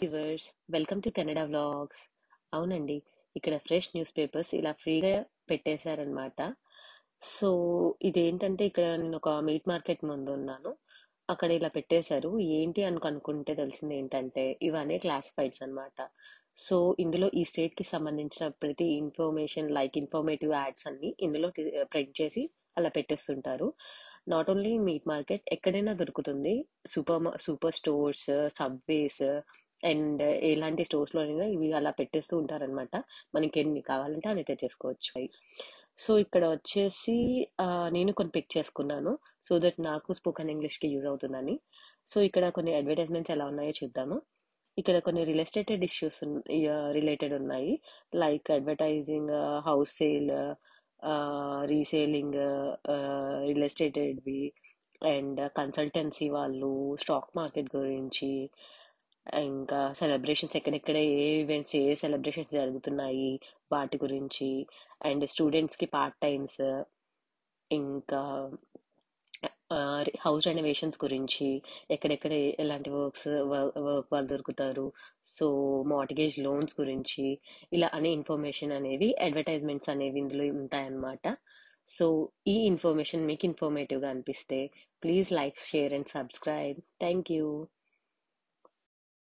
viewers, welcome to Canada vlogs. అవునండి, ఇక్కడ fresh news papers ఇలా ఫ్రీగా పెట్టేశారనమాట. సో ఇదేంటంటే, ఇక్కడ నేను ఒక మీట్ మార్కెట్ ముందు ఉన్నాను, అక్కడ ఇలా పెట్టేశారు. ఏంటి అని కనుక్కుంటే తెలిసింది ఏంటంటే, ఇవన్నీ క్లాసిఫైడ్స్ అనమాట. సో ఇందులో ఈ స్టేట్కి సంబంధించిన ప్రతి ఇన్ఫర్మేషన్, లైక్ ఇన్ఫర్మేటివ్ యాడ్స్ అన్ని ఇందులో ప్రింట్ చేసి అలా పెట్టేస్తుంటారు. నాట్ ఓన్లీ మీట్ మార్కెట్, ఎక్కడైనా దొరుకుతుంది. సూపర్ స్టోర్స్, సబ్వేస్ అండ్ ఎలాంటి స్టోర్స్లోనైనా ఇవి అలా పెట్టేస్తూ ఉంటారనమాట. మనకి ఎన్ని కావాలంటే అని తెచ్చేసుకోవచ్చు. సో ఇక్కడ వచ్చేసి నేను కొన్ని పిక్ చేసుకున్నాను, సో దట్ నాకు స్పోకెన్ ఇంగ్లీష్కి యూజ్ అవుతుందని. సో ఇక్కడ కొన్ని అడ్వర్టైజ్మెంట్స్ ఎలా ఉన్నాయో చూద్దాము. ఇక్కడ కొన్ని రియల్ ఎస్టేట్ ఇష్యూస్ రిలేటెడ్ ఉన్నాయి, like advertising, house sale, reselling, real ఎస్టేట్వి అండ్ కన్సల్టెన్సీ వాళ్ళు, స్టాక్ మార్కెట్ గురించి, ఇంకా సెలబ్రేషన్స్, ఎక్కడెక్కడ ఏ ఈవెంట్స్, ఏ సెలబ్రేషన్స్ జరుగుతున్నాయి వాటి గురించి, అండ్ స్టూడెంట్స్కి పార్ట్ టైమ్స్, ఇంకా హౌస్ రెనోవేషన్స్ గురించి, ఎక్కడెక్కడ ఎలాంటి వర్క్ వాళ్ళు దొరుకుతారు, సో మార్టిగేజ్ లోన్స్ గురించి, ఇలా అనే ఇన్ఫర్మేషన్ అనేవి అడ్వర్టైజ్మెంట్స్ అనేవి ఇందులో ఉంటాయన్నమాట. సో ఈ ఇన్ఫర్మేషన్ మీకు ఇన్ఫర్మేటివ్గా అనిపిస్తే please like, share and subscribe. Thank you.